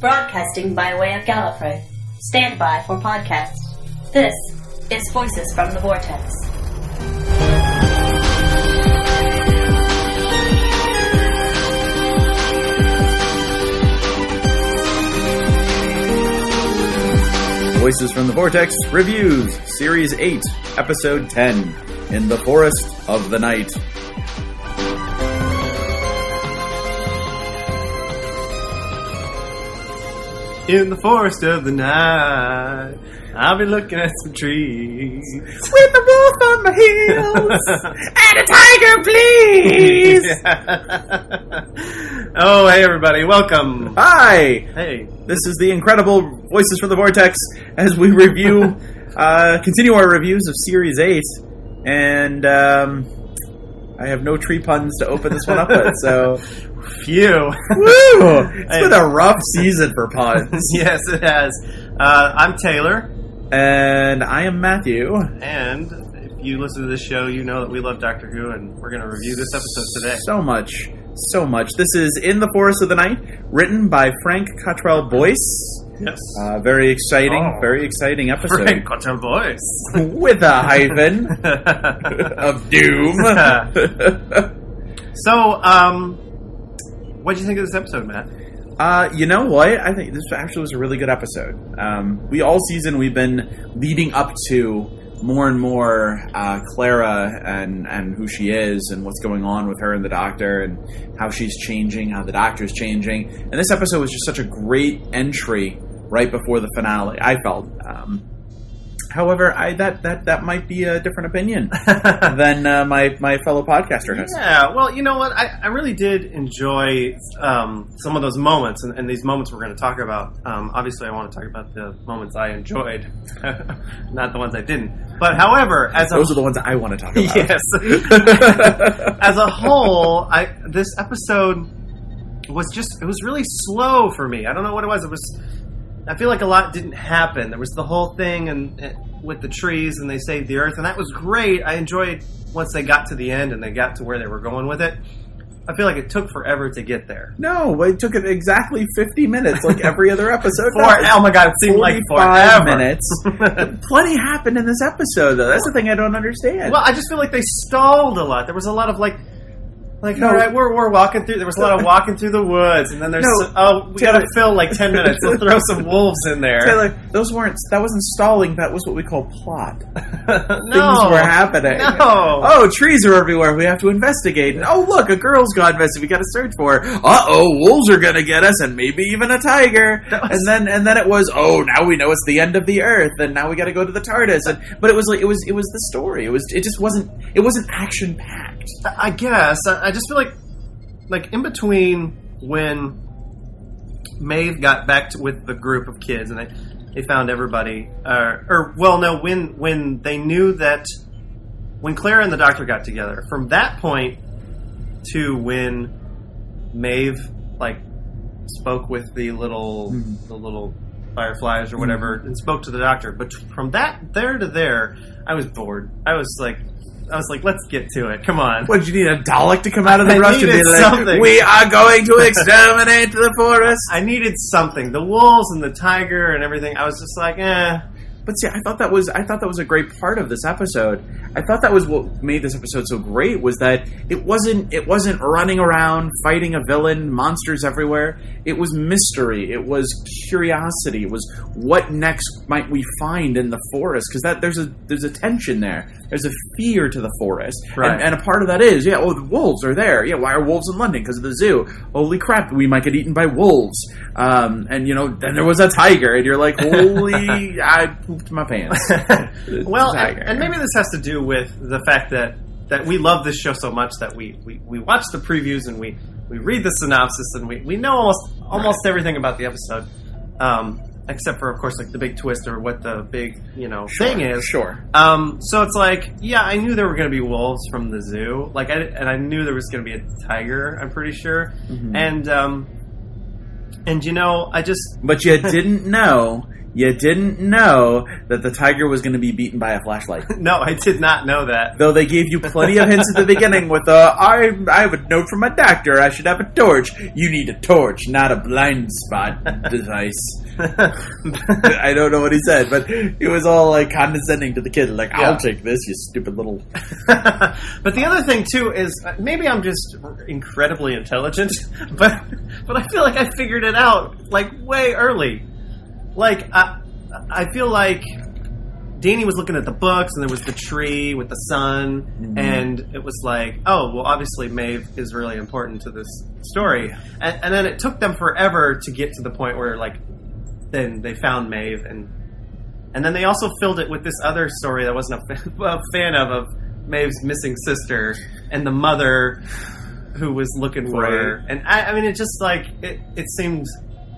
Broadcasting by way of Gallifrey. Stand by for podcast. This is Voices from the Vortex. Voices from the Vortex Reviews, Series 8, Episode 10, In the Forest of the Night. In the forest of the night, I've been looking at some trees. With a wolf on my heels, and a tiger, please! Yeah. Oh, hey everybody, welcome! Hi! Hey. This is the incredible Voices from the Vortex as we review, continue our reviews of Series 8, and I have no tree puns to open this one up with, so... Phew. Woo! It's been a rough season for puns. Yes, it has. I'm Taylor. And I am Matthew. And if you listen to this show, you know that we love Doctor Who, and we're going to review this episode today. So much. So much. This is In the Forest of the Night, written by Frank Cottrell-Boyce. Yes. Very exciting, very exciting episode. Frank Cottrell-Boyce. With a hyphen of doom. So, what did you think of this episode, Matt? You know what? I think this actually was a really good episode. All season we've been leading up to more and more Clara and who she is and what's going on with her and the Doctor and how she's changing, how the Doctor's changing. And this episode was just such a great entry right before the finale, I felt. However, that might be a different opinion than my fellow podcaster has. Yeah, well, you know what? I really did enjoy some of those moments, and these moments we're going to talk about. Obviously, I want to talk about the moments I enjoyed, not the ones I didn't. But however, those are the ones I want to talk about. Yes. As a whole, this episode was just, it was really slow for me. I don't know what it was. It was... I feel like a lot didn't happen. There was the whole thing and with the trees and they saved the Earth, and that was great. I enjoyed once they got to the end and they got to where they were going with it. I feel like it took forever to get there. No, it took exactly 50 minutes, like every other episode. Oh my God, it seemed like 45 minutes. Plenty happened in this episode, though. That's the thing I don't understand. Well, I just feel like they stalled a lot. There was a lot of all right, we're walking through. There was a lot of walking through the woods, and then there's we gotta fill 10 minutes. We'll throw some wolves in there. Taylor, that wasn't stalling. That was what we call plot. Things were happening. No. Oh, trees are everywhere. We have to investigate. And, oh, look, a girl's gone missing. We got to search for her. Wolves are gonna get us, and maybe even a tiger. And then it was now we know it's the end of the Earth, and now we got to go to the TARDIS. But it was it was the story. It just wasn't action packed. I guess. I just feel like in between when Maeve got back with the group of kids and they found everybody, when they knew that when Clara and the Doctor got together, from that point to when Maeve spoke with the little fireflies or whatever and spoke to the Doctor, but from there to there, I was bored. I was like, let's get to it. Come on. What, did you need a Dalek to come out of the rush and be something. We are going to exterminate the forest? I needed something. The wolves and the tiger and everything. I was just like, eh. But see, I thought that was a great part of this episode. I thought that was what made this episode so great, was that it wasn't running around fighting a villain, monsters everywhere. It was mystery. It was curiosity. It was what next might we find in the forest? Because there's a tension there. There's a fear to the forest, right. And a part of that is the wolves are there. Yeah, why are wolves in London? Because of the zoo. Holy crap, we might get eaten by wolves. And then there was a tiger, and you're like, holy, I pooped my pants. Well, and maybe this has to do with the fact that we love this show so much that we watch the previews and we read the synopsis and we know almost everything about the episode. Except for, of course, the big twist or what the big, thing is. Sure. So it's I knew there were going to be wolves from the zoo. I knew there was going to be a tiger, I'm pretty sure. Mm-hmm. And I just... But you didn't know You didn't know that the tiger was going to be beaten by a flashlight. No, I did not know that. Though they gave you plenty of hints at the beginning with, I have a note from my doctor, I should have a torch. You need a torch, not a blind spot device. I don't know what he said, but it was all like condescending to the kid. Like, yeah. I'll take this, you stupid little... But the other thing, too, is maybe I'm just incredibly intelligent, but I feel like I figured it out, like, way early. Like, I feel like Danny was looking at the books, and there was the tree with the sun, mm-hmm. and it was like, oh, well, obviously Maeve is really important to this story. And then it took them forever to get to the point where, like, then they found Maeve, and then they also filled it with this other story that I wasn't a fan of Maeve's missing sister, and the mother who was looking for her. And, I mean, it just, like, it seemed...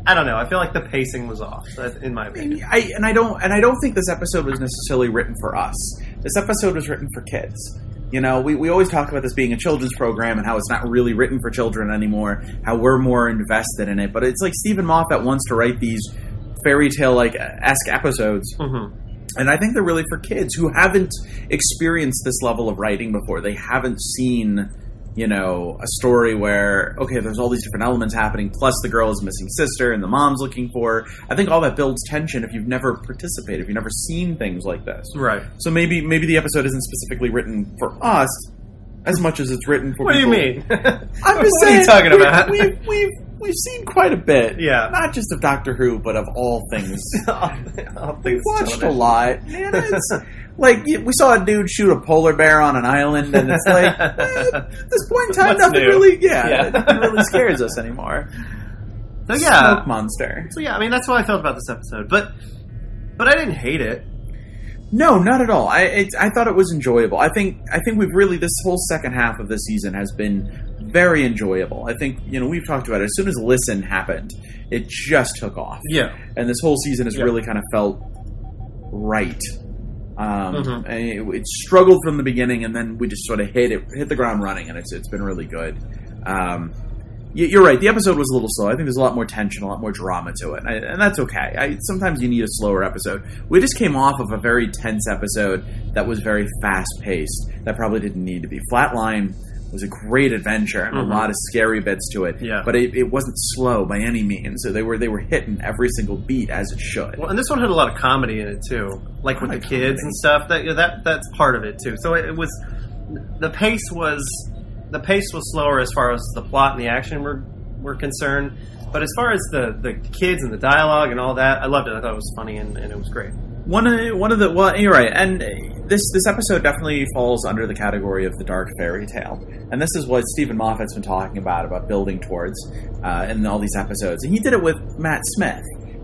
I don't know. I feel like the pacing was off, in my opinion. I don't think this episode was necessarily written for us. This episode was written for kids. You know, we always talk about this being a children's program and how it's not really written for children anymore, how we're more invested in it. But it's like Stephen Moffat wants to write these fairy tale-esque episodes. Mm-hmm. And I think they're really for kids who haven't experienced this level of writing before. They haven't seen... you know, a story where, okay, there's all these different elements happening, plus the girl is missing sister and the mom's looking for her. I think all that builds tension if you've never participated, if you've never seen things like this. Right. So maybe the episode isn't specifically written for us as much as it's written for people. What do you mean? I'm just saying. What are you talking about? We've seen quite a bit. Yeah. Not just of Doctor Who, but of all things. All things. We watched a lot. Man, it's... Like, we saw a dude shoot a polar bear on an island, and it's like, at this point in time, nothing really scares us anymore. So, yeah. Smoke monster. So, yeah, I mean, that's what I felt about this episode. But I didn't hate it. No, not at all. I thought it was enjoyable. I think we've really, this whole second half of this season has been very enjoyable. I think, you know, we've talked about it. As soon as Listen happened, it just took off. Yeah. And this whole season has really kind of felt right. Mm-hmm. And it struggled from the beginning, and then we just sort of hit the ground running, and it's been really good. You're right. The episode was a little slow. I think there's a lot more tension, a lot more drama to it, and that's okay. Sometimes you need a slower episode. We just came off of a very tense episode that was very fast-paced. That probably didn't need to be. Flatline was a great adventure and mm-hmm. a lot of scary bits to it, but it wasn't slow by any means. So they were hitting every single beat as it should. Well, and this one had a lot of comedy in it too, like with the kids and stuff. That's part of it too. So the pace was slower as far as the plot and the action were concerned, but as far as the kids and the dialogue and all that, I loved it. I thought it was funny and it was great. Well, you're right, and this episode definitely falls under the category of the dark fairy tale, and this is what Stephen Moffat's been talking about building towards in all these episodes, and he did it with Matt Smith.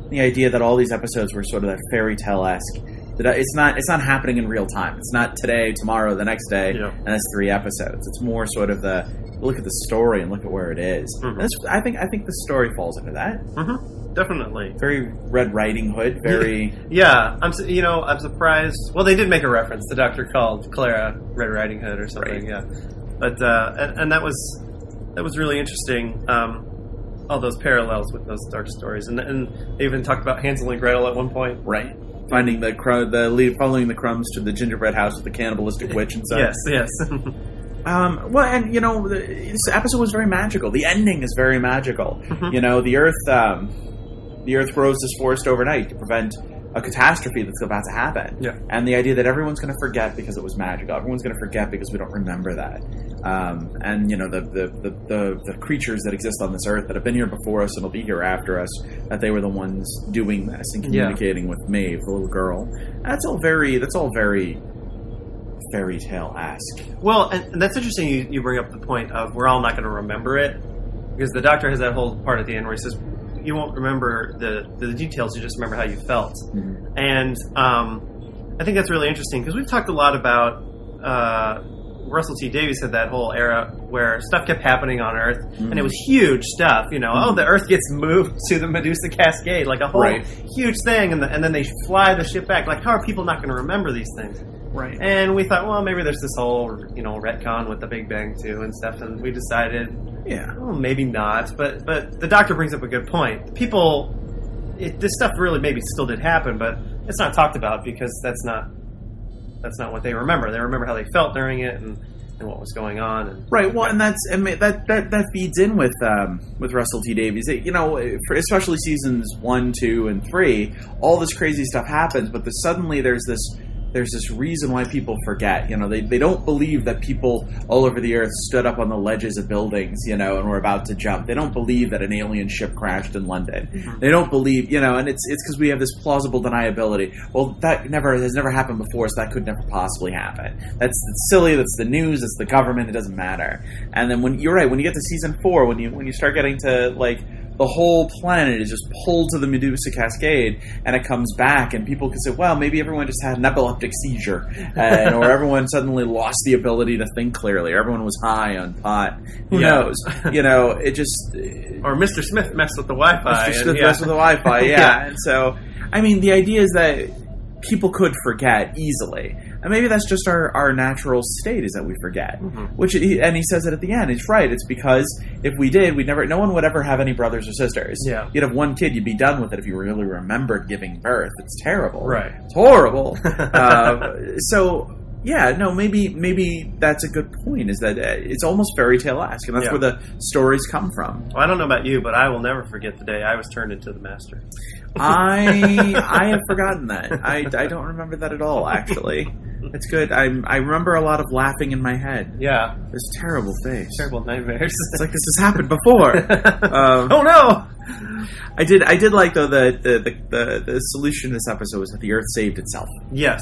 The idea that all these episodes were sort of that fairy tale-esque. That it's not happening in real time. It's not today, tomorrow, the next day, and that's 3 episodes. It's more sort of the look at the story and look at where it is. Mm-hmm. And I think the story falls into that. Mm-hmm. Definitely. Very Red Riding Hood, very... yeah, I'm surprised... Well, they did make a reference. The doctor called Clara Red Riding Hood or something, right. But, and that was really interesting, all those parallels with those dark stories. And they even talked about Hansel and Gretel at one point. Right. Finding following the crumbs to the gingerbread house with the cannibalistic witch and stuff. Yes. Well, and, you know, this episode was very magical. The ending is very magical. Mm-hmm. You know, The Earth grows this forest overnight to prevent a catastrophe that's about to happen. Yeah. And the idea that everyone's going to forget because it was magical. Everyone's going to forget because we don't remember that. And, you know, the creatures that exist on this Earth that have been here before us and will be here after us, that they were the ones doing this and communicating with Maeve, the little girl. That's all very fairy tale-esque. Well, and that's interesting you bring up the point of we're all not going to remember it. Because the doctor has that whole part at the end where he says... You won't remember the details. You just remember how you felt, mm-hmm. and I think that's really interesting because we've talked a lot about Russell T Davies had that whole era where stuff kept happening on Earth, mm-hmm. and it was huge stuff. You know, mm-hmm. The Earth gets moved to the Medusa Cascade, like a whole huge thing, and then they fly the ship back. Like, how are people not going to remember these things? Right. And we thought, well, maybe there's this whole, you know, retcon with the Big Bang too and stuff, and we decided. Yeah. Well, maybe not, but the doctor brings up a good point. People this stuff really maybe still did happen, but it's not talked about because that's not what they remember. They remember how they felt during it and what was going on. And, right. Well, and that's, I mean, that feeds in with Russell T Davies. It, you know, for especially seasons 1, 2, and 3, all this crazy stuff happens, but suddenly there's this reason why people forget. You know, they don't believe that people all over the earth stood up on the ledges of buildings, you know, and were about to jump. They don't believe that an alien ship crashed in London. Mm-hmm. They don't believe, you know, and it's because we have this plausible deniability. Well, that has never happened before, so that could never possibly happen. That's silly. That's the news. It's the government. It doesn't matter. And then when you're right, when you get to season 4, when you start getting to like. The whole planet is just pulled to the Medusa Cascade, and it comes back, and people can say, well, maybe everyone just had an epileptic seizure, or everyone suddenly lost the ability to think clearly, or everyone was high on pot. Who knows? You know, it just... Or Mr. Smith messed with the Wi-Fi. Messed with the Wi-Fi, yeah. And so, I mean, the idea is that people could forget easily. And maybe that's just our natural state, is that we forget. Mm-hmm. And he says it at the end. He's right. It's because if we did, no one would ever have any brothers or sisters. Yeah. You'd have one kid. You'd be done with it if you really remembered giving birth. It's terrible. Right. It's horrible. So, yeah, no, maybe that's a good point, is that it's almost fairy tale-esque, and that's where the stories come from. Well, I don't know about you, but I will never forget the day I was turned into the Master. I have forgotten that. I don't remember that at all, actually. It's good. I remember a lot of laughing in my head. Yeah. This terrible face. Terrible nightmares. It's like this has happened before. Oh no! I did like though the solution to this episode was that the Earth saved itself. Yes.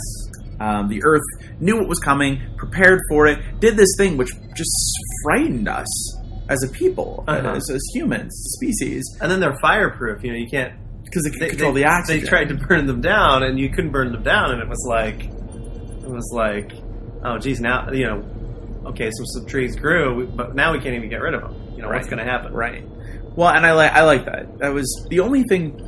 The Earth knew what was coming, prepared for it, did this thing which just frightened us as a people, as humans, species. And then they're fireproof. You know, you can't because they can control the oxygen. They tried to burn them down, and you couldn't burn them down, and it was like, oh, geez, now, you know, okay, some trees grew, but now we can't even get rid of them. You know, what's going to happen? Right. Well, and I like that. That was the only thing,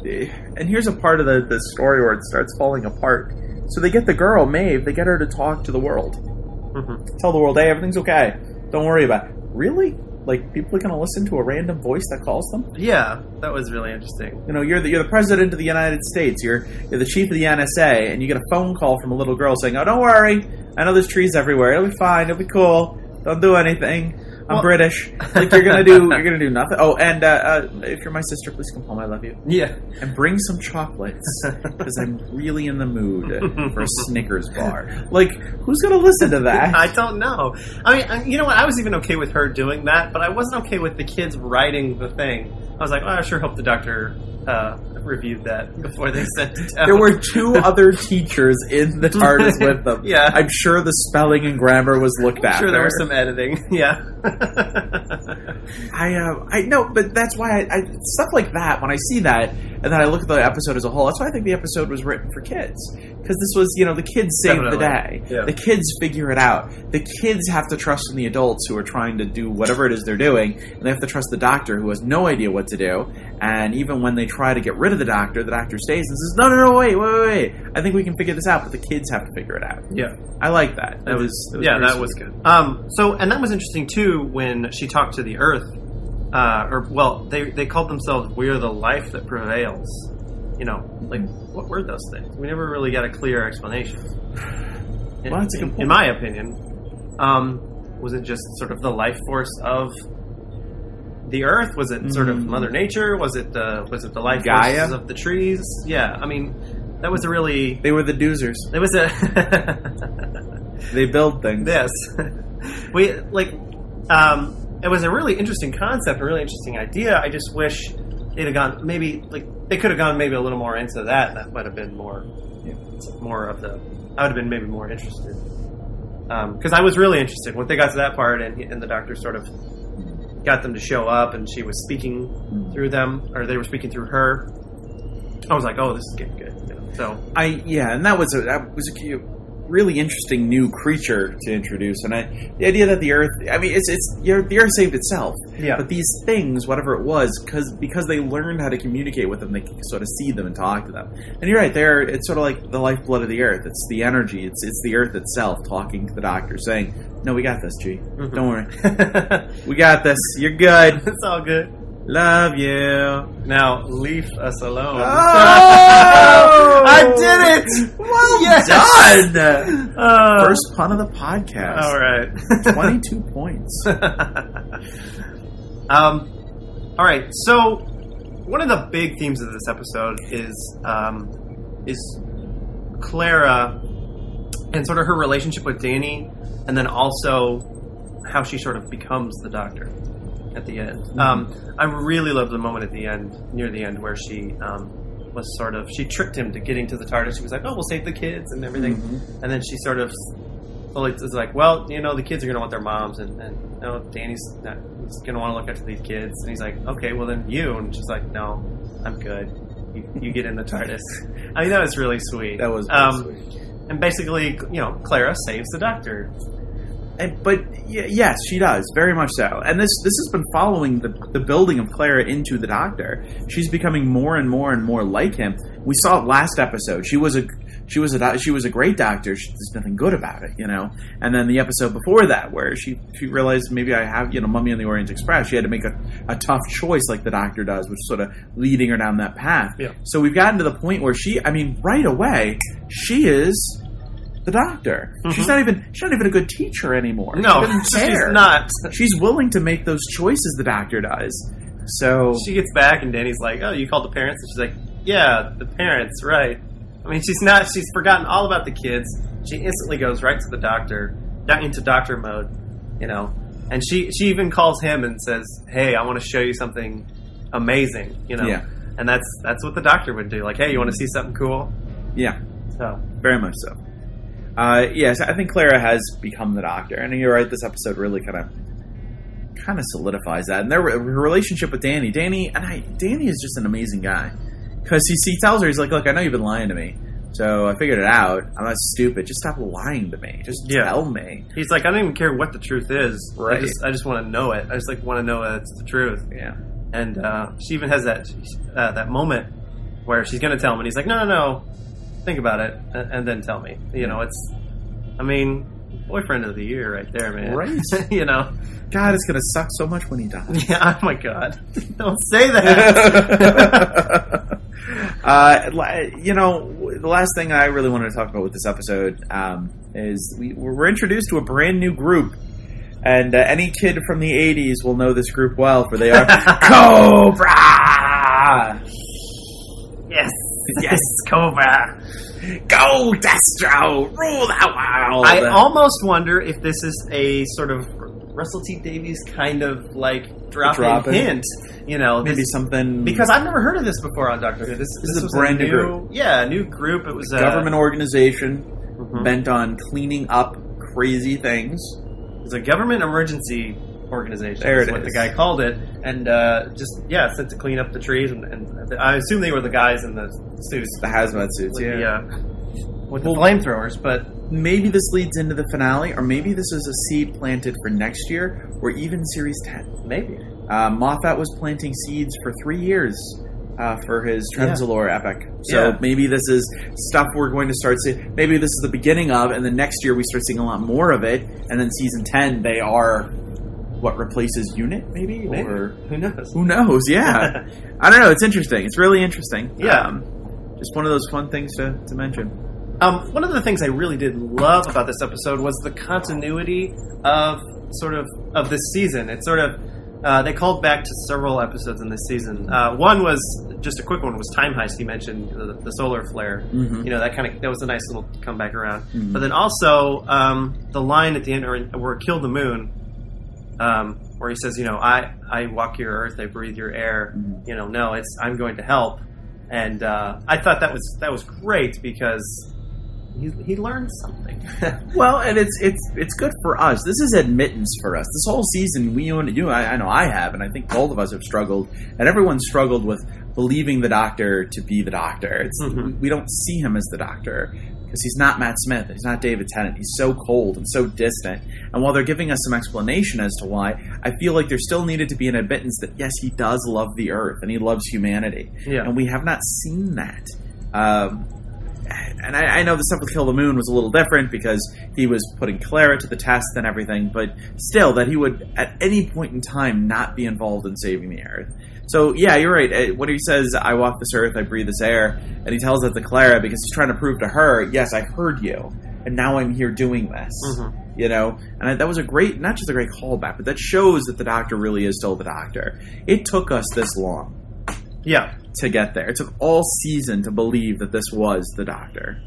and here's a part of the story where it starts falling apart. So they get the girl, Maeve, they get her to talk to the world. Mm-hmm. Tell the world, hey, everything's okay. Don't worry about it. Really? Like, people are going to listen to a random voice that calls them? Yeah, that was really interesting. You know, you're the president of the United States. You're the chief of the NSA, and you get a phone call from a little girl saying, oh, don't worry. I know there's trees everywhere. It'll be fine. It'll be cool. Don't do anything. I'm British. Like, you're gonna do nothing. Oh, and if you're my sister, please come home. I love you. Yeah. And bring some chocolates because I'm really in the mood for a Snickers bar. Like, who's gonna listen to that? I don't know. I mean, you know what? I was even okay with her doing that, but I wasn't okay with the kids writing the thing. I was like, oh, I sure hope the doctor reviewed that before they sent it out. There were 2 other teachers in the TARDIS with them. Yeah. I'm sure the spelling and grammar was looked after. I'm sure there was some editing. Yeah. I know, but that's why I stuff like that, when I see that, and then I look at the episode as a whole, that's why I think the episode was written for kids. Because this was, you know, the kids saved the day. Yeah. The kids figure it out. The kids have to trust in the adults who are trying to do whatever it is they're doing, and they have to trust the doctor who has no idea what to do, and even when they try to get rid of the doctor stays and says, no, wait. I think we can figure this out, but the kids have to figure it out. Yeah. I like that. That was good. So, and that was interesting, too, when she talked to the Earth, they called themselves We're the Life That Prevails. You know, like, what were those things? We never really got a clear explanation. Well, that's a good point. In my opinion, was it just sort of the life force of the Earth? Was it sort of Mother Nature? Was it the life forces of the trees? Yeah, I mean, that was a really... They were the doozers. It was a... They build things. Yes. It was a really interesting concept, a really interesting idea. I just wish it had gone... Maybe, like, they could have gone maybe a little more into that. That might have been more of the... I would have been maybe more interested. Because I was really interested. Once they got to that part and the doctor sort of... got them to show up, and she was speaking through them, or they were speaking through her. I was like, "Oh, this is getting good." You know, so and that was a cute, really interesting new creature to introduce, and the idea that the Earth, I mean, the Earth saved itself, yeah. But these things, whatever it was, because they learned how to communicate with them, they could sort of see them and talk to them. And you're right, it's sort of like the lifeblood of the Earth. It's the energy. It's the Earth itself talking to the doctor, saying, "No, we got this, G. Mm-hmm. Don't worry, we got this. You're good. It's all good." Love you. Now leave us alone. Oh! I did it! Well done! First pun of the podcast. All right. 22 points. All right. So one of the big themes of this episode is Clara and sort of her relationship with Danny, and then also how she sort of becomes the Doctor at the end. Mm-hmm. I really loved the moment at the end, near the end, where she was sort of, she tricked him to getting to the TARDIS. She was like, oh, we'll save the kids and everything. Mm-hmm. And then she sort of is like, well, you know, the kids are going to want their moms, and no, Danny's not, he's going to want to look after these kids. And he's like, okay, well then you. And she's like, no, I'm good. You get in the TARDIS. I mean, that was really sweet. That was really sweet. And basically, you know, Clara saves the Doctor. But yes, she does, very much so. And this has been following the building of Clara into the Doctor. She's becoming more and more and more like him. We saw it last episode. She was a great Doctor. There's nothing good about it, you know. And then the episode before that, where she realized maybe I have, you know, Mummy on the Orient Express. She had to make a tough choice, like the Doctor does, which is sort of leading her down that path. Yeah. So we've gotten to the point where right away, she is the Doctor. Mm-hmm. She's not even a good teacher anymore. No, she's not. She's willing to make those choices the Doctor does. So she gets back and Danny's like, oh, you called the parents? And she's like, yeah, the parents, right. I mean, she's forgotten all about the kids. She instantly goes right to the Doctor, down into Doctor mode, you know. And she even calls him and says, hey, I want to show you something amazing, you know. Yeah. And that's what the Doctor would do. Like, hey, you want to see something cool? Yeah. So very much so. Yes, I think Clara has become the Doctor, and you're right. This episode really kind of solidifies that, and her relationship with Danny. Danny is just an amazing guy, because he tells her, he's like, "Look, I know you've been lying to me, so I figured it out. I'm not stupid. Just stop lying to me. Just tell me." He's like, "I don't even care what the truth is. Right? I just want to know it. I just want to know that it's the truth." Yeah. And she even has that that moment where she's going to tell him, and he's like, "No, no, no. Think about it, and then tell me." You know, it's, I mean, boyfriend of the year right there, man. Right. You know. God, it's going to suck so much when he dies. Yeah, oh my God. Don't say that. You know, the last thing I really wanted to talk about with this episode is we're introduced to a brand new group. And any kid from the 80s will know this group well, for they are Cobra! Yes. Yes, Cobra. Go, Destro. Rule that world. I almost wonder if this is a sort of Russell T Davies kind of like drop-in hint. You know, maybe something, because I've never heard of this before on Doctor Who. This is a brand new group. Yeah, new group. It was a government organization bent on cleaning up crazy things. It's a government emergency organization. There is what the guy called it, and just sent to clean up the trees, and I assume they were the guys in the suits, the hazmat suits, with the flamethrowers. But maybe this leads into the finale, or maybe this is a seed planted for next year, or even series 10. Maybe Moffat was planting seeds for 3 years for his Trenzalore epic. So maybe this is stuff we're going to start seeing. Maybe this is the beginning of, and the next year we start seeing a lot more of it, and then season 10 they are. What replaces Unit, maybe? Or who knows? Who knows? Yeah, I don't know. It's interesting. It's really interesting. Yeah, just one of those fun things to mention. One of the things I really did love about this episode was the continuity of this season. It's sort of they called back to several episodes in this season. One was just a quick one. Was Time Heist? You mentioned the solar flare. Mm-hmm. You know, that was a nice little comeback around. Mm-hmm. But then also the line at the end, where "Kill the Moon." Where he says, you know, I walk your earth, I breathe your air, you know, no, I'm going to help. And I thought that was great, because he learned something. Well, and it's good for us. This is admittance for us. This whole season, I know I have, and I think both of us have struggled, and everyone struggled with believing the Doctor to be the Doctor. We don't see him as the Doctor, because he's not Matt Smith, he's not David Tennant, he's so cold and so distant. And while they're giving us some explanation as to why, I feel like there still needed to be an admittance that, yes, he does love the Earth, and he loves humanity. Yeah. And we have not seen that. And I know the stuff with Kill the Moon was a little different, because he was putting Clara to the test and everything, but still, that he would, at any point in time, not be involved in saving the Earth. So, yeah, you're right. When he says, I walk this earth, I breathe this air, and he tells that to Clara because he's trying to prove to her, yes, I heard you, and now I'm here doing this. Mm-hmm. You know? And that was a great, not just a great callback, but that shows that the Doctor really is still the Doctor. It took us this long. Yeah. To get there. It took all season to believe that this was the Doctor.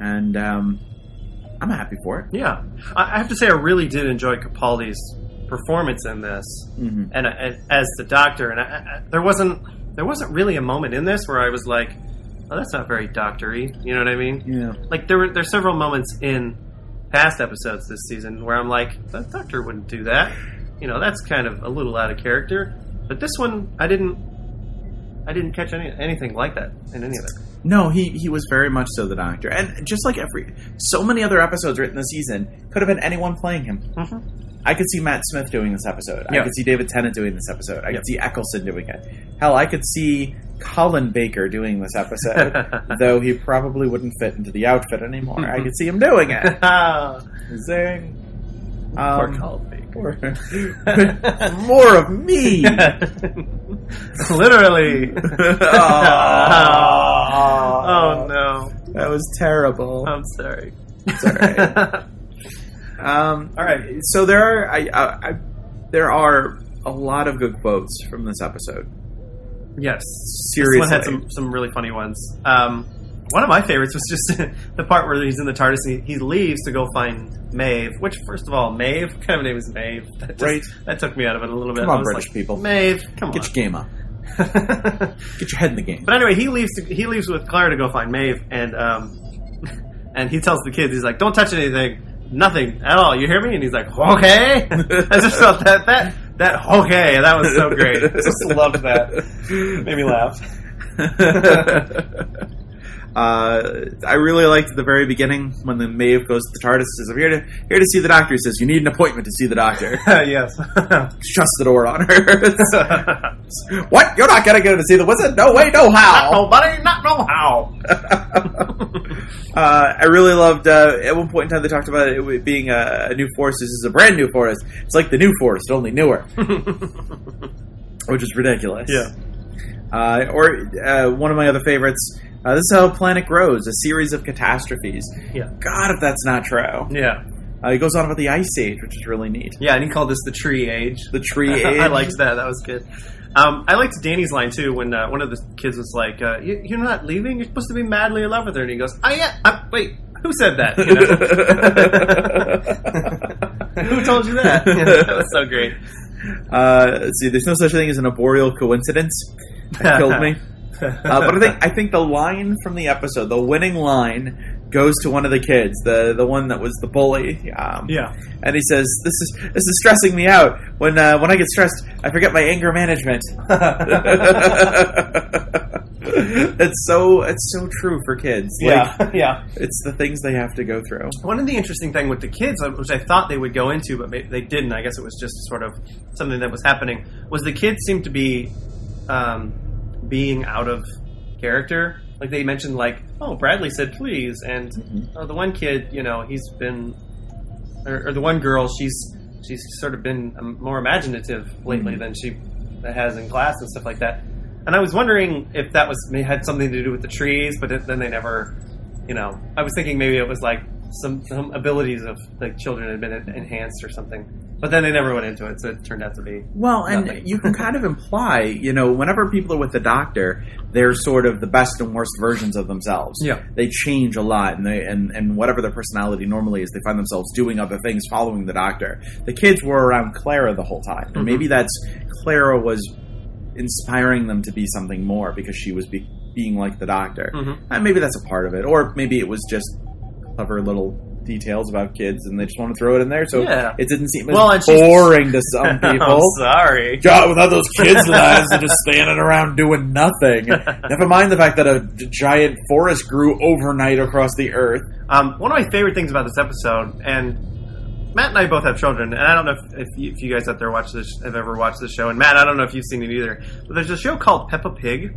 And, I'm happy for it. Yeah. I have to say I really did enjoy Capaldi's performance in this, mm-hmm. and as the Doctor, and there wasn't really a moment in this where I was like, "Oh, that's not very Doctor-y." You know what I mean? Yeah. Like there's several moments in past episodes this season where I'm like, "The Doctor wouldn't do that." You know, that's kind of a little out of character. But this one, I didn't catch anything like that in any of it. No, he was very much so the Doctor, and just like so many other episodes written this season, could have been anyone playing him. Mm-hmm. I could see Matt Smith doing this episode. Yep. I could see David Tennant doing this episode. I could see Eccleston doing it. Hell, I could see Colin Baker doing this episode, though he probably wouldn't fit into the outfit anymore. I could see him doing it. Zing. Poor Colin Baker. More of me! Literally! Oh, no. That was terrible. I'm sorry. It's all right. All right, so there are a lot of good quotes from this episode. Yes, seriously, this one had some really funny ones. One of my favorites was just the part where he's in the TARDIS and he leaves to go find Maeve. Which, first of all, Maeve, what kind of name is Maeve? Right, that took me out of it a little bit. Come on, British people, Maeve, come on, get your game up, get your head in the game. But anyway, he leaves with Clara to go find Maeve, and he tells the kids, he's like, "Don't touch anything." Nothing at all. You hear me? And he's like, okay. I just thought that okay. That was so great. I just loved that. Made me laugh. I really liked the very beginning when the Maeve goes to the TARDIS and says, I'm here to see the Doctor. He says, you need an appointment to see the Doctor. Yes. Shuts the door on her. What? You're not going to get to see the wizard? No way, no how. Not nobody, not no how. I really loved, at one point in time they talked about it being a new forest. This is a brand new forest. It's like the new forest, only newer. Which is ridiculous. Yeah. One of my other favorites, this is how a planet grows, a series of catastrophes. Yeah. God, if that's not true. Yeah. He goes on about the Ice Age, which is really neat. Yeah, and he called this the Tree Age. The Tree Age. I liked that. That was good. I liked Danny's line, too, when one of the kids was like, you're not leaving? You're supposed to be madly in love with her. And he goes, oh, yeah. Wait, who said that? You know? Who told you that? You know, that was so great. Let's see. There's no such thing as an arboreal coincidence. That killed me. But I think the line from the episode, the winning line, goes to one of the kids, the one that was the bully. Yeah. And he says, this is stressing me out. When I get stressed, I forget my anger management. It's so true for kids. Yeah, like, yeah. It's the things they have to go through. One of the interesting things with the kids, which I thought they would go into, but they didn't. I guess it was just sort of something that was happening, was the kids seemed to be being out of character. Like, they mentioned, like, oh, Bradley said please, and mm-hmm. oh, the one kid, you know, he's been, or the one girl, she's sort of been more imaginative lately mm-hmm. than she has in class and stuff like that. And I was wondering if that had something to do with the trees, but then they never, you know, I was thinking maybe it was like some abilities of the children had been enhanced or something. But then they never went into it, so it turned out to be well, and nothing. You can kind of imply, you know, whenever people are with the Doctor, they're sort of the best and worst versions of themselves. Yeah. They change a lot, and they whatever their personality normally is, they find themselves doing other things following the Doctor. The kids were around Clara the whole time, and mm-hmm. maybe that's Clara was inspiring them to be something more because she was being like the Doctor. Mm-hmm. And maybe that's a part of it, or maybe it was just clever little details about kids and they just want to throw it in there so yeah. It didn't seem as boring to some people. I'm sorry. God, without those kids' lives, they're just standing around doing nothing. Never mind the fact that a giant forest grew overnight across the earth. One of my favorite things about this episode, and Matt and I both have children, and I don't know if you guys out there have ever watched this show, and Matt, I don't know if you've seen it either, but there's a show called Peppa Pig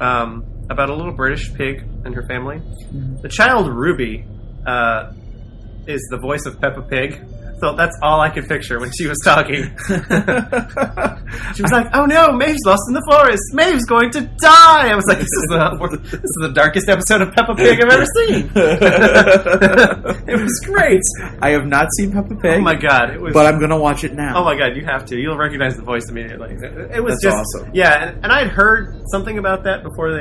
about a little British pig and her family. Mm-hmm. The child Ruby is the voice of Peppa Pig. So that's all I could picture when she was talking. She was like, oh no, Maeve's lost in the forest. Maeve's going to die. I was like, this is the darkest episode of Peppa Pig I've ever seen. It was great. I have not seen Peppa Pig. Oh my god. It was, but I'm going to watch it now. Oh my god, you have to. You'll recognize the voice immediately. It was awesome. Yeah, and I had heard something about that before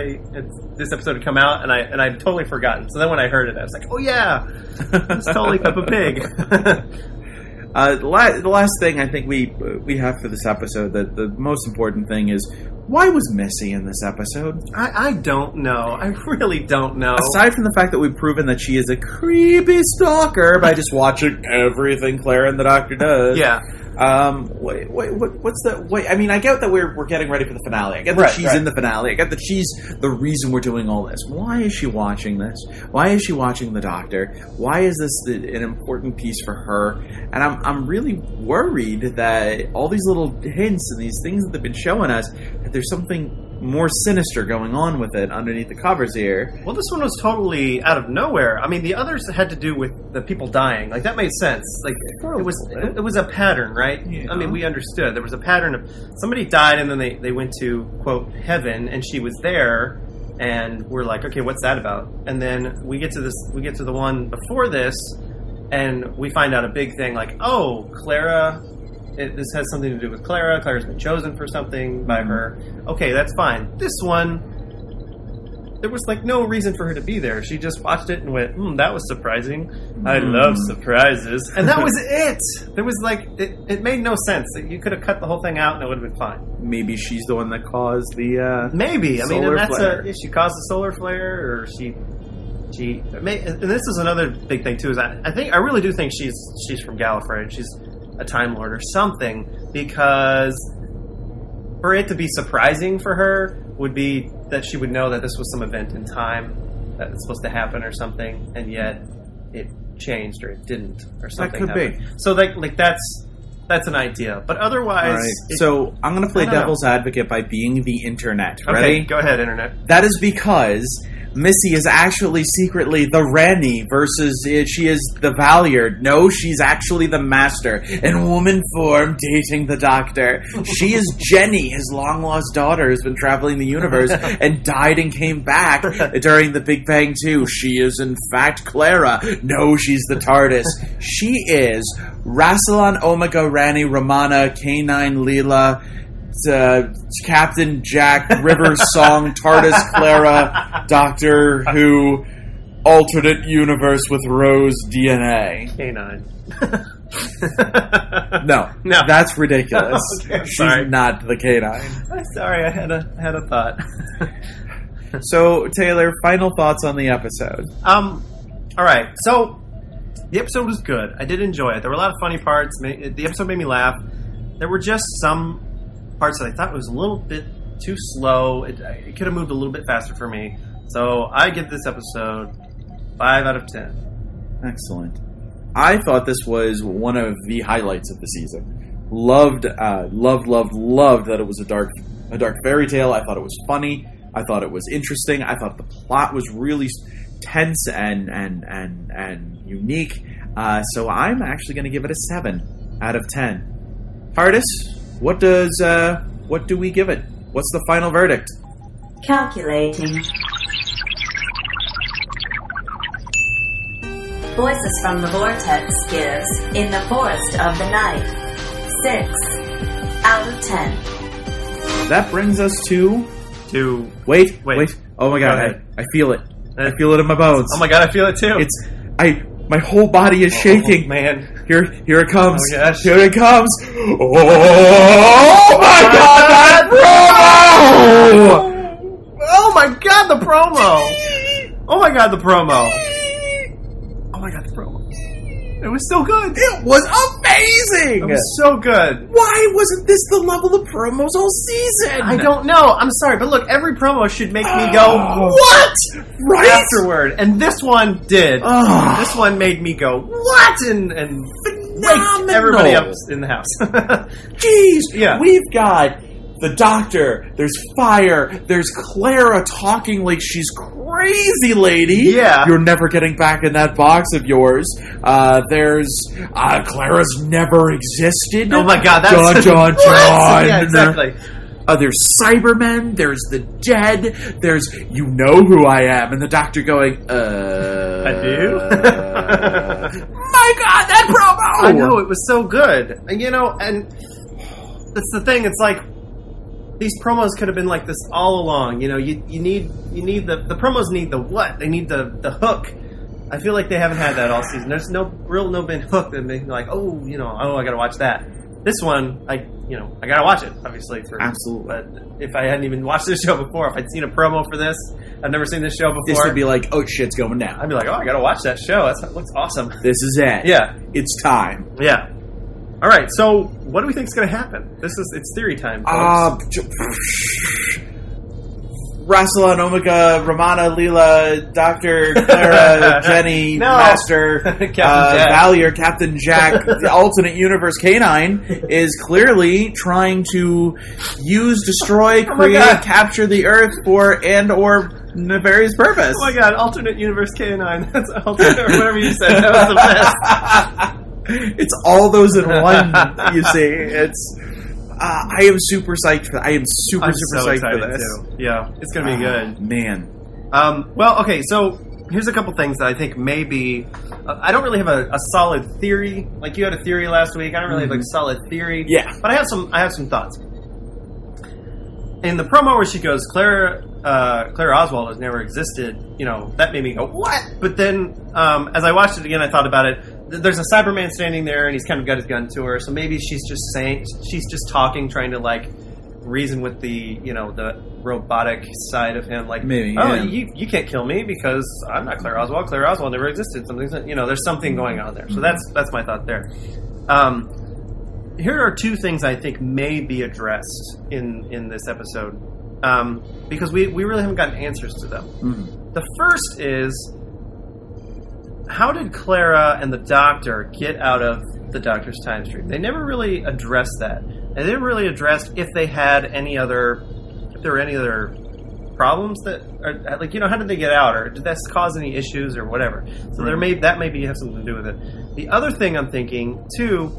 this episode had come out, and I'd totally forgotten. So then when I heard it, I was like, oh yeah, it's totally Peppa Pig. The last thing I think we have for this episode, the most important thing is, why was Missy in this episode? I don't know. I really don't know. Aside from the fact that we've proven that she is a creepy stalker by just watching everything Claire and the Doctor does. Yeah. What's the... I mean, I get that we're getting ready for the finale. I get that she's in the finale. I get that she's the reason we're doing all this. Why is she watching this? Why is she watching the Doctor? Why is this an important piece for her? And I'm really worried that all these little hints and these things that they've been showing us, that there's something more sinister going on with it underneath the covers here. Well, this one was totally out of nowhere. I mean, the others had to do with the people dying. Like, that made sense. Like, it was a pattern, right? Yeah. I mean, we understood. There was a pattern of somebody died and then they went to, quote, heaven, and she was there, and we're like, okay, what's that about? And then we get to the one before this, and we find out a big thing, like, oh, Clara... This has something to do with Clara. Clara's been chosen for something by her. Okay, that's fine. This one, there was like no reason for her to be there. She just watched it and went, that was surprising. I love surprises. And that was it. There was like, it made no sense. You could have cut the whole thing out and it would have been fine. Maybe she's the one that caused the maybe. I mean, and that's flare. She caused the solar flare, or she may, and this is another big thing too, is I really do think she's from Gallifrey, and she's a Time Lord or something, because for it to be surprising for her would be that she would know that this was some event in time that was supposed to happen or something, and yet it changed or it didn't or something. That could happened. Be. So like that's an idea. But otherwise... Right. So I'm going to play devil's advocate by being the internet. Ready? Okay, go ahead, internet. That is because Missy is actually secretly the Rani versus she is the Valyard. No, she's actually the Master in woman form dating the Doctor. She is Jenny, his long-lost daughter, who's been traveling the universe and died and came back during the Big Bang 2. She is, in fact, Clara. No, she's the TARDIS. She is Rassilon, Omega, Rani, Romana, K9, Leela, Captain Jack, River Song, TARDIS, Clara, Doctor Who, alternate universe with Rose DNA. K9. No. That's ridiculous. Okay, she's not the K9. I'm sorry, I had a thought. So, Taylor, final thoughts on the episode. All right. So, the episode was good. I did enjoy it. There were a lot of funny parts. The episode made me laugh. There were just some parts that I thought was a little bit too slow. It could have moved a little bit faster for me. So I give this episode 5 out of 10. Excellent. I thought this was one of the highlights of the season. Loved that it was a dark fairy tale. I thought it was funny. I thought it was interesting. I thought the plot was really tense and unique. So I'm actually going to give it a 7 out of 10. TARDIS. What do we give it? What's the final verdict? Calculating. Voices from the Vortex gives In the Forest of the Night 6 out of 10. That brings us to... Wait. Oh my god, I feel it. I feel it in my bones. Oh my god, I feel it too. My whole body is shaking, man. Here it comes. Oh, gosh. Here it comes. Oh my god, that promo! Oh my god, the promo! Oh my god, the promo! Oh my god, the promo! It was so good. It was amazing. It was so good. Why wasn't this the level of promos all season? I don't know. I'm sorry, but look, every promo should make me go, what? Right? Afterward. And this one did. This one made me go, what? And wake everybody up in the house. Jeez. Yeah. We've got the Doctor, there's fire, there's Clara talking like she's crazy lady. Yeah. You're never getting back in that box of yours. There's Clara's never existed. Oh my god, that's... John. Yeah, exactly. There's Cybermen, there's the dead, there's you know who I am, and the Doctor going, I do? My god, that promo! I know, it was so good. You know, and that's the thing, it's like, these promos could have been like this all along, you know, you need the promos need the what? They need the hook. I feel like they haven't had that all season. There's no been hooked and being like, I gotta watch that. This one, I gotta watch it, obviously. Absolutely. But if I hadn't even watched this show before, if I'd seen a promo for this, I've never seen this show before. This would be like, oh, shit's going down. I'd be like, oh, I gotta watch that show. That looks awesome. This is it. Yeah. It's time. Yeah. All right, so what do we think's gonna happen? It's theory time, folks. Rassilon, Omega, Romana, Leela, Doctor, Clara, Jenny, Master, Valier, Captain Jack, the alternate universe K9 is clearly trying to use, destroy, create, capture the Earth for and or nefarious purpose. Oh my god, alternate universe K9. That's alternate, whatever you said. That was the best. It's all those in one, you see. It's... I am super psyched for that. I am super psyched for this. Too. Yeah, it's going to be good. Man. Well, okay, so here's a couple things that I think maybe... I don't really have a solid theory. Like, you had a theory last week. I don't really have a solid theory. Yeah. But I have some thoughts. In the promo where she goes, Clara Oswald has never existed, you know, that made me go, what? But then, as I watched it again, I thought about it. There's a Cyberman standing there, and he's kind of got his gun to her. So maybe she's just talking, trying to like reason with the robotic side of him. Like, maybe, you can't kill me because I'm not Clara Oswald. Clara Oswald never existed. Something, you know, there's something going on there. So that's my thought there. Here are two things I think may be addressed in this episode because we really haven't gotten answers to them. Mm-hmm. The first is, how did Clara and the Doctor get out of the Doctor's time stream? They never really addressed that. They didn't really address if they had if there were any other problems that, or, like, you know, how did they get out, or did that cause any issues or whatever? So that maybe have something to do with it. The other thing I'm thinking too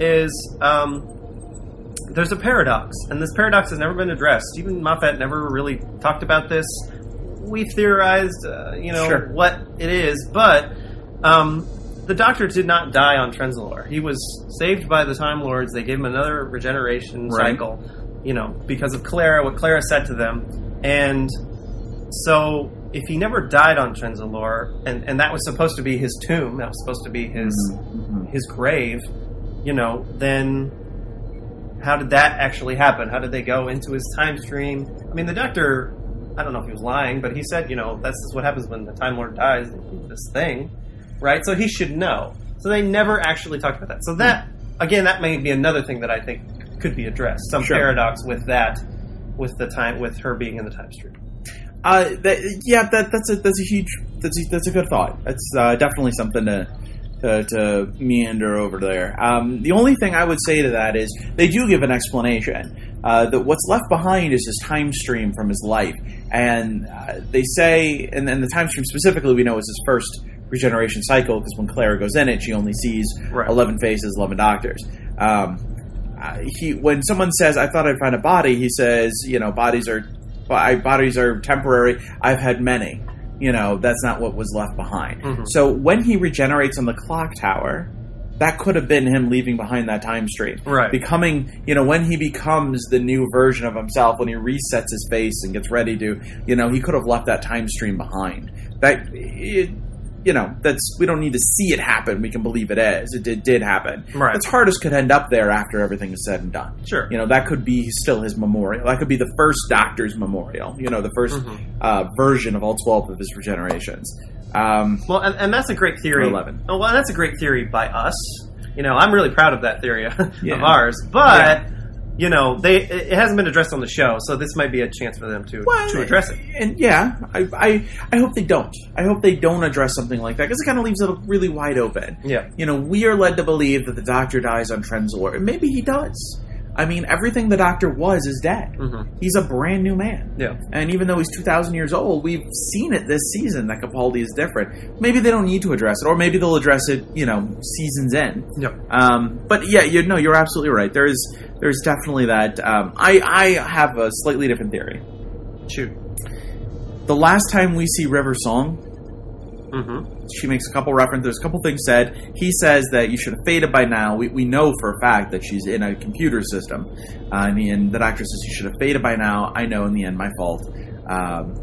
is there's a paradox, and this paradox has never been addressed. Stephen Moffat never really talked about this. We've theorized, what it is, but. The Doctor did not die on Trenzalore. He was saved by the Time Lords. They gave him another regeneration cycle, because of Clara, what Clara said to them. And so if he never died on Trenzalore, and that was supposed to be his tomb, that was supposed to be his grave, then how did that actually happen? How did they go into his time stream? I mean, the Doctor, I don't know if he was lying, but he said, that's what happens when the Time Lord dies, this thing. Right, so he should know. So they never actually talked about that. So that, again, that may be another thing that I think could be addressed. Some paradox with that, with the time, with her being in the time stream. That's a good thought. That's definitely something to meander over there. The only thing I would say to that is they do give an explanation that what's left behind is his time stream from his life, and they say, and the time stream specifically we know is his first regeneration cycle, because when Clara goes in it, she only sees 11 faces, 11 doctors. When someone says, "I thought I'd find a body," he says, bodies are temporary. I've had many. That's not what was left behind. Mm-hmm. So when he regenerates on the clock tower, that could have been him leaving behind that time stream. Right. Becoming, when he becomes the new version of himself, when he resets his face and gets ready to, he could have left that time stream behind. We don't need to see it happen. We can believe it is. It did happen. Right. The TARDIS could end up there after everything is said and done. Sure. That could be still his memorial. That could be the first Doctor's memorial. The first version of all 12 of his regenerations. And that's a great theory. 11. Oh, well, that's a great theory by us. I'm really proud of that theory of ours. But... Yeah. It hasn't been addressed on the show, so this might be a chance for them to address it. And yeah, I hope they don't. I hope they don't address something like that, because it kind of leaves it really wide open. Yeah. We are led to believe that the Doctor dies on Trenzalore, and maybe he does. I mean, everything the Doctor was is dead. Mm-hmm. He's a brand new man. Yeah. And even though he's 2,000 years old, we've seen it this season that Capaldi is different. Maybe they don't need to address it, or maybe they'll address it, you know, season's end. Yeah. But yeah, you know, you're absolutely right. There's definitely that. I have a slightly different theory. Shoot. The last time we see River Song, mm-hmm. she makes a couple references. There's a couple things said. He says that you should have faded by now. We know for a fact that she's in a computer system. And the Doctor says, you should have faded by now. I know, in the end, my fault.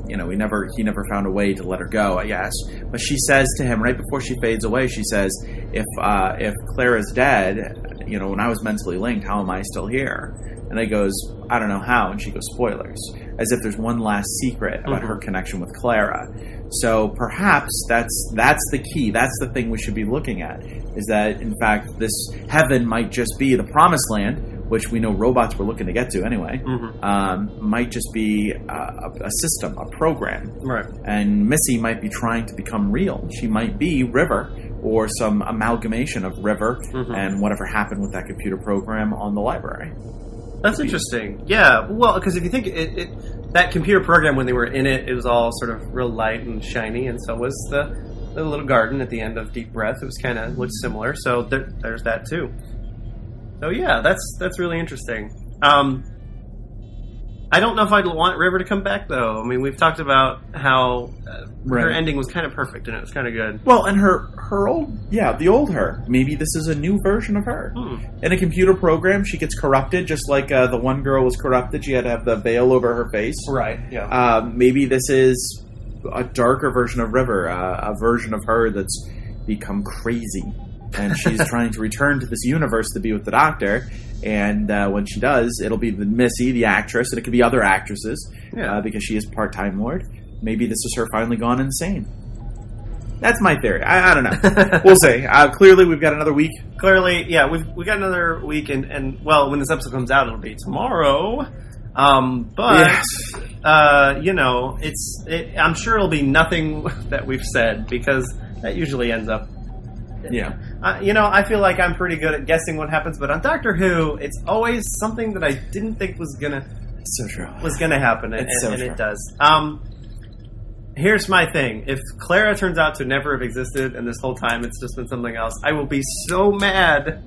You know, he never found a way to let her go, I guess. But she says to him right before she fades away, she says, if Clara's dead, you know, when I was mentally linked, how am I still here? And he goes, I don't know how. And she goes, spoilers. As if there's one last secret about mm-hmm. her connection with Clara. So perhaps that's the key. That's the thing we should be looking at, is that, in fact, this heaven might just be the promised land, which we know robots were looking to get to anyway, mm-hmm. Might just be a system, a program. Right. And Missy might be trying to become real. She might be River, or some amalgamation of River mm-hmm. and whatever happened with that computer program on the library. That's interesting. Yeah, well, because if you think that computer program, when they were in it, it was all sort of real light and shiny, and so was the little garden at the end of Deep Breath. It was kind of looked similar, so there's that too. So yeah, that's really interesting. I don't know if I'd want River to come back, though. I mean, we've talked about how her ending was kind of perfect, and it was kind of good. Well, and her old... Yeah, the old her. Maybe this is a new version of her. Hmm. In a computer program, she gets corrupted, just like the one girl was corrupted. She had to have the veil over her face. Right, yeah. Maybe this is a darker version of River, a version of her that's become crazy. And she's trying to return to this universe to be with the Doctor. And when she does, it'll be the Missy, the actress, and it could be other actresses, yeah. Because she is part-time Lord. Maybe this is her finally gone insane. That's my theory. I don't know. We'll see. Clearly, we've got another week. Clearly, yeah, we've got another week, and well, when this episode comes out, it'll be tomorrow. But yes. You know, I'm sure it'll be nothing that we've said, because that usually ends up. Yeah. You know, I feel like I'm pretty good at guessing what happens, but on Doctor Who, it's always something that I didn't think was gonna happen, and it does. Here's my thing. If Clara turns out to never have existed, and this whole time it's just been something else, I will be so mad,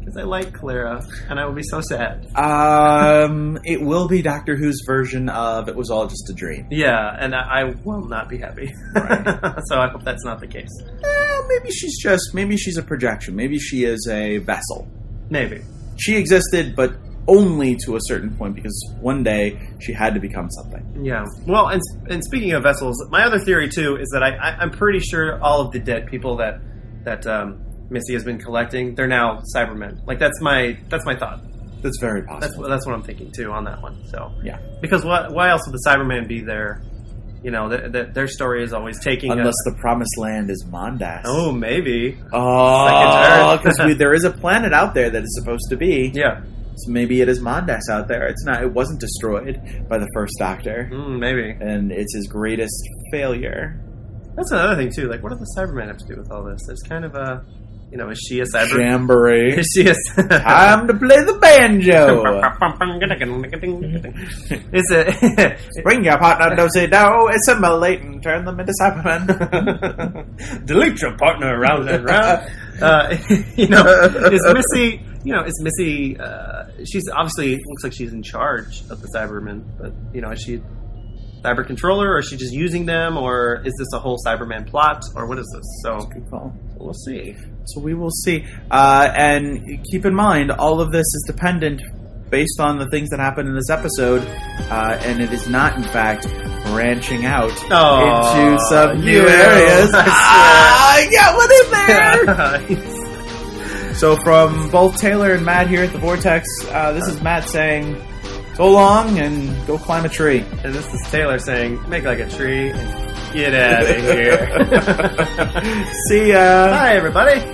because I like Clara, and I will be so sad. It will be Doctor Who's version of It Was All Just a Dream. Yeah, and I will not be happy. Right. So I hope that's not the case. Maybe she's just... Maybe she's a projection. Maybe she is a vessel. Maybe. She existed, but only to a certain point, because one day she had to become something. Yeah. Well, and speaking of vessels, my other theory, too, is that I'm pretty sure all of the dead people that Missy has been collecting, they're now Cybermen. Like, that's my thought. That's very possible. That's what I'm thinking, too, on that one. So yeah. Because why else would the Cybermen be there? You know, their story is always taking... Unless the promised land is Mondas. Oh, maybe. Oh, because there is a planet out there that is supposed to be. Yeah. So maybe it is Mondas out there. It's not. It wasn't destroyed by the first Doctor. Maybe. And it's his greatest failure. That's another thing, too. Like, what do the Cybermen have to do with all this? There's kind of a... You know, is she a Cyberman? Jamboree. Is she a... Time to play the banjo. Is it... Bring your partner, do-si-do, assimilate and turn them into Cybermen. Delete your partner round and round. You know, is Missy... she's obviously... Looks like she's in charge of the Cybermen. But, you know, is she... Cyber controller, or is she just using them, or is this a whole Cyberman plot, or what is this? So that's a good call. We'll see. So we will see. And keep in mind, all of this is dependent based on the things that happen in this episode, and it is not, in fact, branching out into some new areas. I got one in there! So from both Taylor and Matt here at the Vortex, this is Matt saying... Go long and go climb a tree. And this is Taylor saying, make like a tree and get out of here. See ya. Bye, everybody.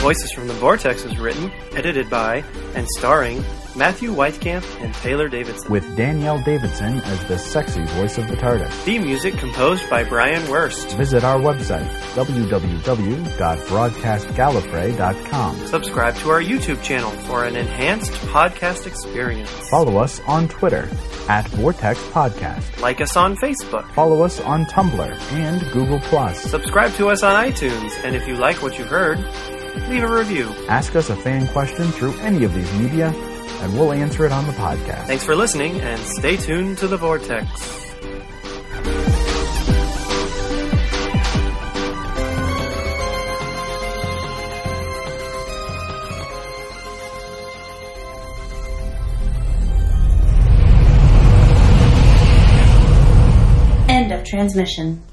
Voices from the Vortex was written, edited by, and starring Matthew Whitecamp and Taylor Davidson. With Danielle Davidson as the sexy voice of the TARDIS. Theme music composed by Brian Wurst. Visit our website, www.broadcastgallifrey.com. Subscribe to our YouTube channel for an enhanced podcast experience. Follow us on Twitter @VortexPodcast. Like us on Facebook. Follow us on Tumblr and Google+. Subscribe to us on iTunes, and if you like what you've heard, leave a review. Ask us a fan question through any of these media, and we'll answer it on the podcast. Thanks for listening, and stay tuned to The Vortex. End of transmission.